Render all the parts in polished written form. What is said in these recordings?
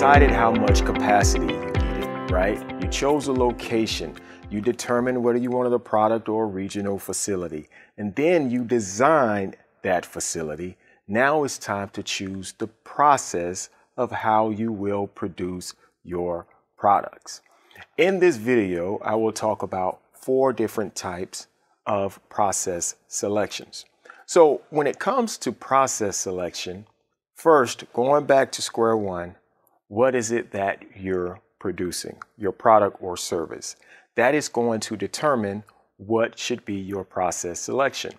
decided how much capacity you needed, right? You chose a location. You determined whether you wanted a product or a regional facility. And then you designed that facility. Now it's time to choose the process of how you will produce your products. In this video, I will talk about 4 different types of process selections. So when it comes to process selection, first, going back to square one, what is it that you're producing, your product or service? That is going to determine what should be your process selection.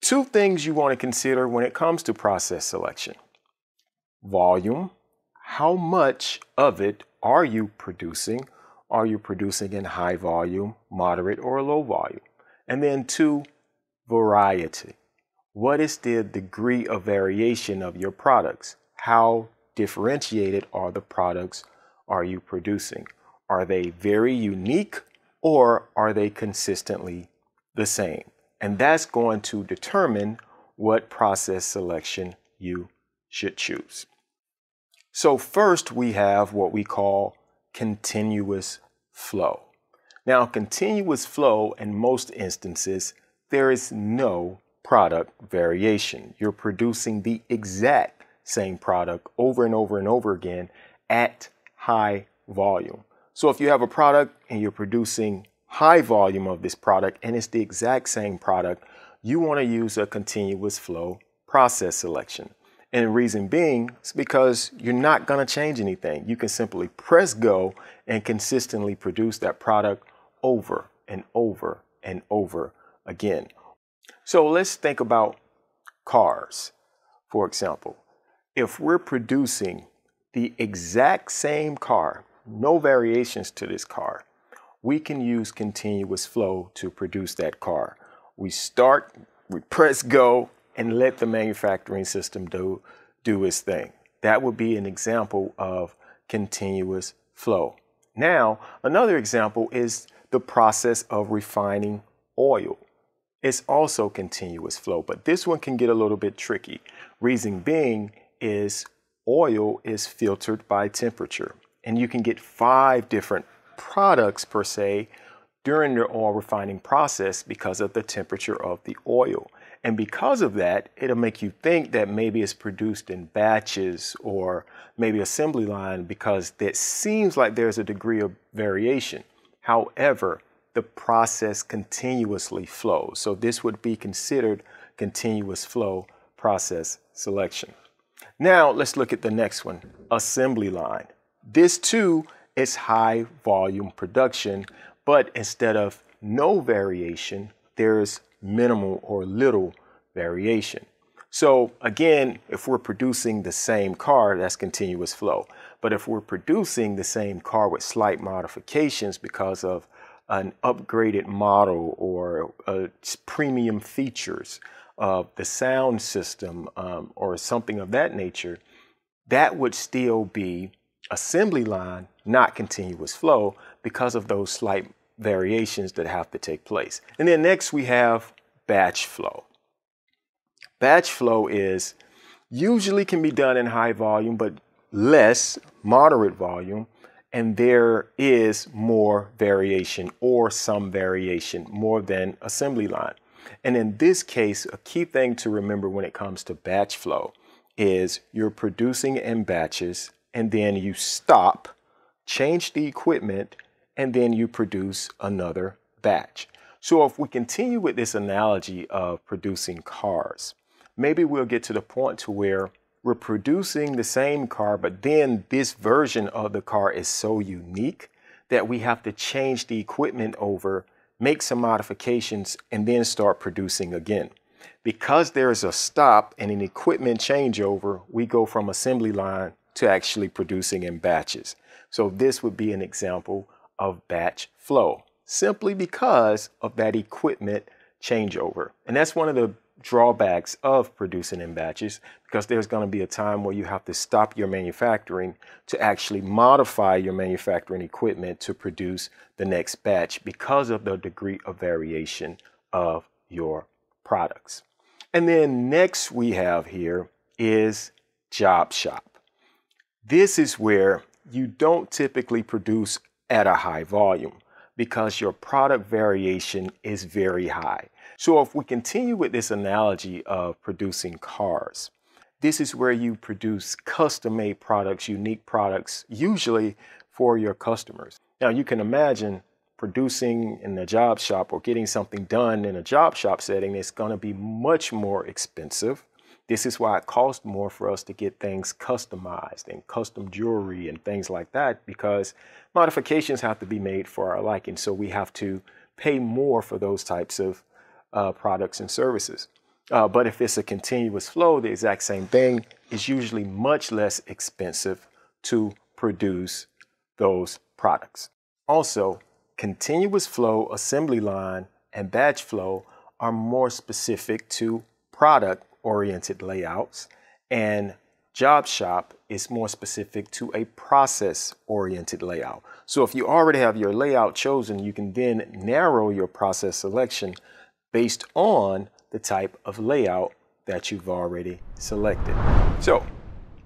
2 things you want to consider when it comes to process selection. Volume, how much of it are you producing? Are you producing in high volume, moderate, or low volume? And then 2, variety. What is the degree of variation of your products? How differentiated are the products are you producing? Are they very unique or are they consistently the same? And that's going to determine what process selection you should choose. So first we have what we call continuous flow. Now, continuous flow in most instances, there is no product variation. You're producing the exact same product over and over and over again at high volume. So if you have a product and you're producing high volume of this product and it's the exact same product, you want to use a continuous flow process selection. And the reason being is because you're not going to change anything. You can simply press go and consistently produce that product over and over and over again. So let's think about cars, for example. If we're producing the exact same car, no variations to this car, we can use continuous flow to produce that car. We start, we press go, and let the manufacturing system do its thing. That would be an example of continuous flow. Now, another example is the process of refining oil. It's also continuous flow, but this one can get a little bit tricky. Reason being is oil is filtered by temperature, and you can get 5 different products per se during the oil refining process because of the temperature of the oil. And because of that, it'll make you think that maybe it's produced in batches or maybe assembly line because it seems like there's a degree of variation. However, the process continuously flows. So this would be considered continuous flow process selection. Now let's look at the next one, assembly line. This too is high volume production, but instead of no variation, there's minimal or little variation. So again, if we're producing the same car, that's continuous flow. But if we're producing the same car with slight modifications because of an upgraded model or premium features of the sound system or something of that nature, that would still be assembly line, not continuous flow, because of those slight variations that have to take place. And then next we have batch flow. Batch flow is usually can be done in high volume, but less moderate volume, and there is more variation or some variation more than assembly line. And in this case, a key thing to remember when it comes to batch flow is you're producing in batches and then you stop, change the equipment, and then you produce another batch. So if we continue with this analogy of producing cars, maybe we'll get to the point to where we're producing the same car, but then this version of the car is so unique that we have to change the equipment over, make some modifications, and then start producing again. Because there is a stop and an equipment changeover, we go from assembly line to actually producing in batches. So this would be an example of batch flow simply because of that equipment changeover. And that's one of the drawbacks of producing in batches, because there's going to be a time where you have to stop your manufacturing to actually modify your manufacturing equipment to produce the next batch because of the degree of variation of your products. And then next we have here is job shop. This is where you don't typically produce at a high volume because your product variation is very high. So if we continue with this analogy of producing cars, this is where you produce custom-made products, unique products, usually for your customers. Now you can imagine producing in a job shop or getting something done in a job shop setting is going to be much more expensive. This is why it costs more for us to get things customized and custom jewelry and things like that, because modifications have to be made for our liking. So we have to pay more for those types of products and services. But if it's a continuous flow, the exact same thing is usually much less expensive to produce those products. Also, continuous flow, assembly line, and batch flow are more specific to product oriented layouts, and job shop is more specific to a process oriented layout. So if you already have your layout chosen, you can then narrow your process selection based on the type of layout that you've already selected. So,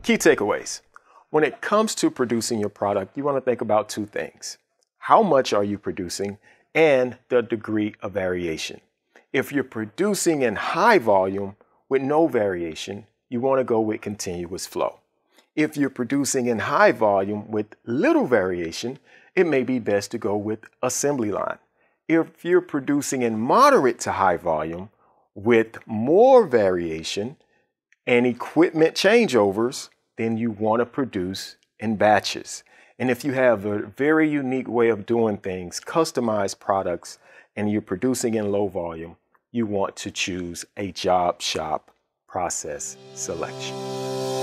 key takeaways. When it comes to producing your product, you want to think about two things. How much are you producing and the degree of variation. If you're producing in high volume with no variation, you want to go with continuous flow. If you're producing in high volume with little variation, it may be best to go with assembly line. If you're producing in moderate to high volume with more variation and equipment changeovers, then you want to produce in batches. And if you have a very unique way of doing things, customized products, and you're producing in low volume, you want to choose a job shop process selection.